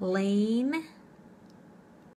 lane,